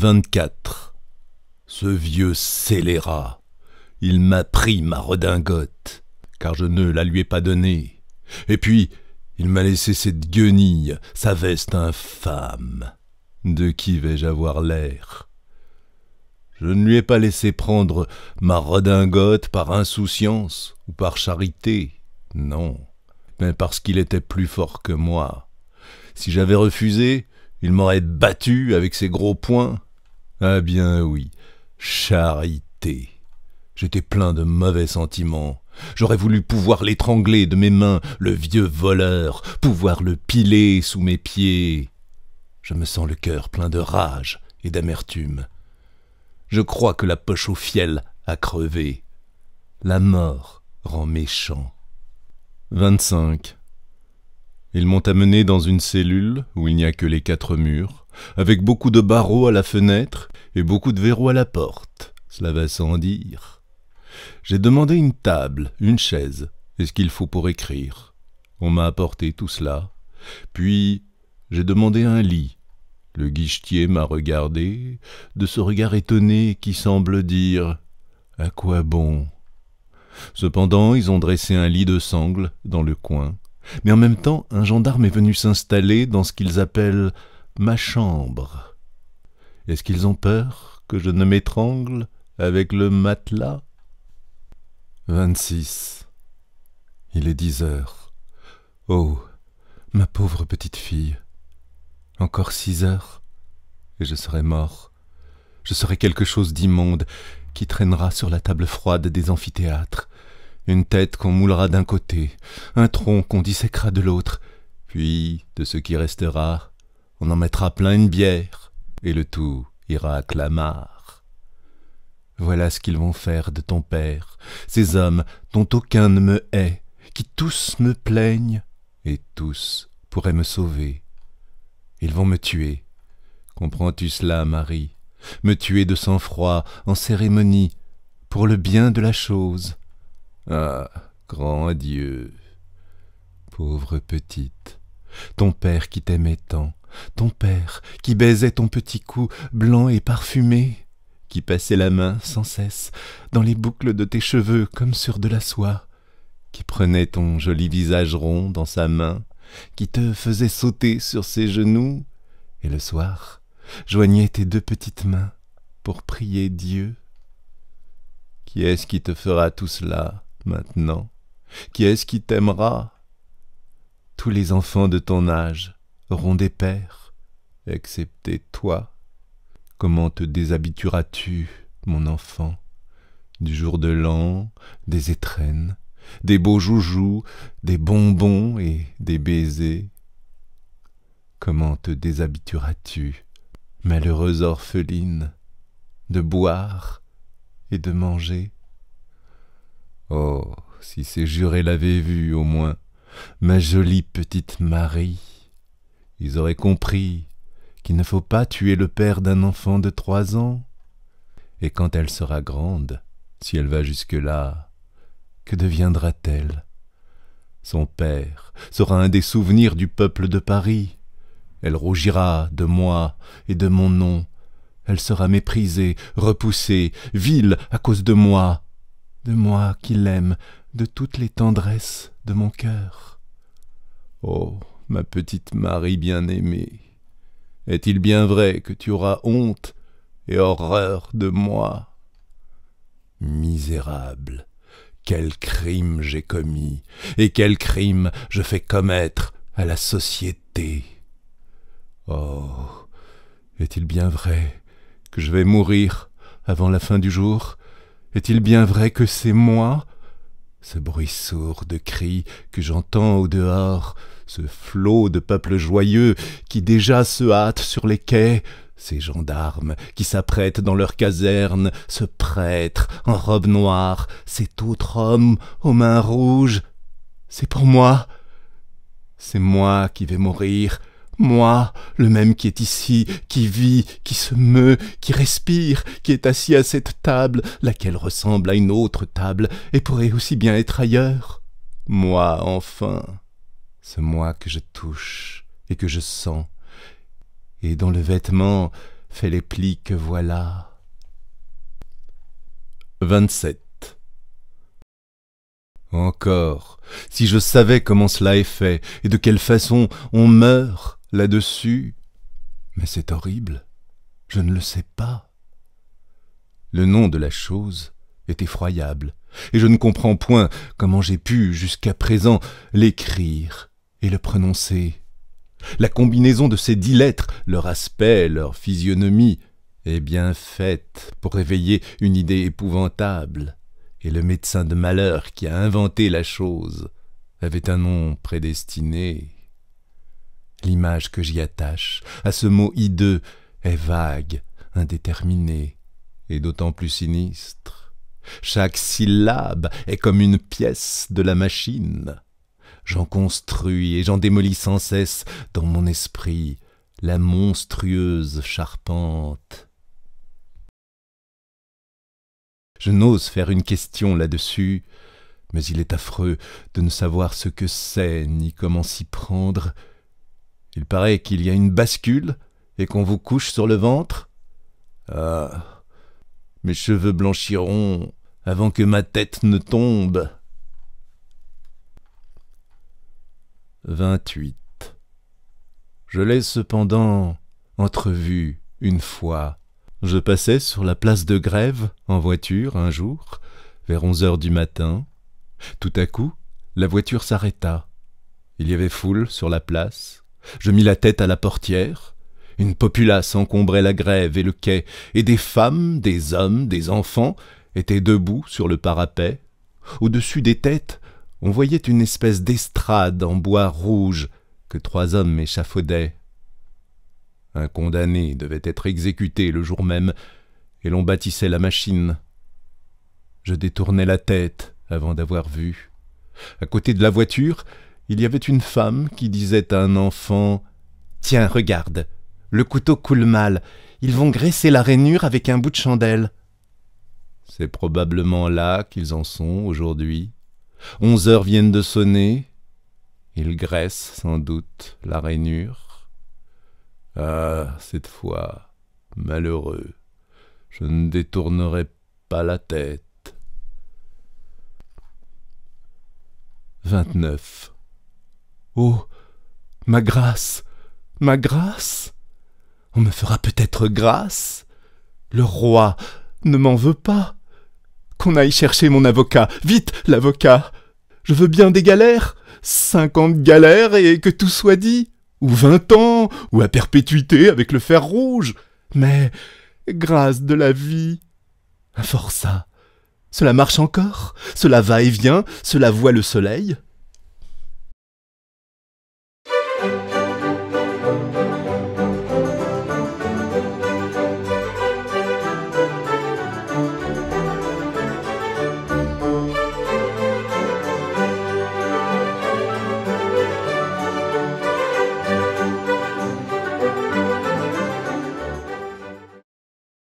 24. Ce vieux scélérat, il m'a pris ma redingote, car je ne la lui ai pas donnée. Et puis, il m'a laissé cette guenille, sa veste infâme. De qui vais-je avoir l'air? Je ne lui ai pas laissé prendre ma redingote par insouciance ou par charité, non, mais parce qu'il était plus fort que moi. Si j'avais refusé, il m'aurait battu avec ses gros poings. Ah bien oui, charité. J'étais plein de mauvais sentiments. J'aurais voulu pouvoir l'étrangler de mes mains, le vieux voleur, pouvoir le piler sous mes pieds. Je me sens le cœur plein de rage et d'amertume. Je crois que la poche au fiel a crevé. La mort rend méchant. 25. Ils m'ont amené dans une cellule où il n'y a que les 4 murs, avec beaucoup de barreaux à la fenêtre et beaucoup de verrous à la porte, cela va sans dire. J'ai demandé une table, une chaise et ce qu'il faut pour écrire. On m'a apporté tout cela. Puis j'ai demandé un lit. Le guichetier m'a regardé de ce regard étonné qui semble dire « À quoi bon ?» Cependant, ils ont dressé un lit de sangle dans le coin, mais en même temps, un gendarme est venu s'installer dans ce qu'ils appellent « ma chambre ». Est-ce qu'ils ont peur que je ne m'étrangle avec le matelas? 26. Il est 10 heures. Oh, ma pauvre petite fille! Encore 6 heures, et je serai mort. Je serai quelque chose d'immonde qui traînera sur la table froide des amphithéâtres. Une tête qu'on moulera d'un côté, un tronc qu'on disséquera de l'autre. Puis, de ce qui restera, on en mettra plein une bière, et le tout ira à clamart. Voilà ce qu'ils vont faire de ton père, ces hommes dont aucun ne me hait, qui tous me plaignent, et tous pourraient me sauver. Ils vont me tuer. Comprends-tu cela, Marie? Me tuer de sang-froid, en cérémonie, pour le bien de la chose. Ah, grand Dieu! Pauvre petite, ton père qui t'aimait tant, ton père qui baisait ton petit cou blanc et parfumé, qui passait la main sans cesse dans les boucles de tes cheveux comme sur de la soie, qui prenait ton joli visage rond dans sa main, qui te faisait sauter sur ses genoux, et le soir joignait tes 2 petites mains pour prier Dieu. Qui est-ce qui te fera tout cela maintenant? Qui est-ce qui t'aimera? Tous les enfants de ton âge auront des pères, excepté toi. Comment te déshabitueras-tu, mon enfant, du jour de l'an, des étrennes, des beaux joujoux, des bonbons et des baisers? Comment te déshabitueras-tu, malheureuse orpheline, de boire et de manger? Oh, si ces jurés l'avaient vue au moins, ma jolie petite Marie, ils auraient compris qu'il ne faut pas tuer le père d'un enfant de 3 ans. Et quand elle sera grande, si elle va jusque-là, que deviendra-t-elle? Son père sera un des souvenirs du peuple de Paris. Elle rougira de moi et de mon nom. Elle sera méprisée, repoussée, vile à cause de moi qui l'aime de toutes les tendresses de mon cœur. Oh, ma petite Marie bien-aimée, est-il bien vrai que tu auras honte et horreur de moi? Misérable! Quel crime j'ai commis, et quel crime je fais commettre à la société! Oh, est-il bien vrai que je vais mourir avant la fin du jour? Est-il bien vrai que c'est moi? Ce bruit sourd de cris que j'entends au dehors, ce flot de peuple joyeux qui déjà se hâte sur les quais, ces gendarmes qui s'apprêtent dans leur caserne, ce prêtre en robe noire, cet autre homme aux mains rouges, c'est pour moi. C'est moi qui vais mourir, moi, le même qui est ici, qui vit, qui se meut, qui respire, qui est assis à cette table, laquelle ressemble à une autre table et pourrait aussi bien être ailleurs. Moi, enfin, ce moi que je touche et que je sens, et dont le vêtement fais les plis que voilà. 27. Encore, si je savais comment cela est fait, et de quelle façon on meurt là-dessus. Mais c'est horrible, je ne le sais pas. Le nom de la chose est effroyable, et je ne comprends point comment j'ai pu, jusqu'à présent, l'écrire et le prononcer. La combinaison de ces 10 lettres, leur aspect, leur physionomie, est bien faite pour éveiller une idée épouvantable, et le médecin de malheur qui a inventé la chose avait un nom prédestiné. L'image que j'y attache à ce mot hideux est vague, indéterminée, et d'autant plus sinistre. Chaque syllabe est comme une pièce de la machine. J'en construis et j'en démolis sans cesse dans mon esprit la monstrueuse charpente. Je n'ose faire une question là-dessus, mais il est affreux de ne savoir ce que c'est ni comment s'y prendre. Il paraît qu'il y a une bascule et qu'on vous couche sur le ventre. Ah, mes cheveux blanchiront avant que ma tête ne tombe. 28. Je l'ai cependant entrevu une fois. Je passais sur la place de Grève en voiture un jour, vers 11 h du matin. Tout à coup, la voiture s'arrêta. Il y avait foule sur la place. Je mis la tête à la portière. Une populace encombrait la Grève et le quai, et des femmes, des hommes, des enfants étaient debout sur le parapet. Au-dessus des têtes, on voyait une espèce d'estrade en bois rouge que 3 hommes échafaudaient. Un condamné devait être exécuté le jour même, et l'on bâtissait la machine. Je détournai la tête avant d'avoir vu. À côté de la voiture, il y avait une femme qui disait à un enfant « Tiens, regarde, le couteau coule mal, ils vont graisser la rainure avec un bout de chandelle. » C'est probablement là qu'ils en sont aujourd'hui. 11 heures viennent de sonner. Ils graissent sans doute la rainure. Ah, cette fois, malheureux, je ne détournerai pas la tête. 29. Oh, ma grâce, ma grâce! On me fera peut-être grâce. Le roi ne m'en veut pas. Qu'on aille chercher mon avocat. Vite, l'avocat! Je veux bien des galères, 50 galères, et que tout soit dit, ou 20 ans, ou à perpétuité avec le fer rouge. Mais, grâce de la vie, un forçat, cela marche encore, cela va et vient, cela voit le soleil.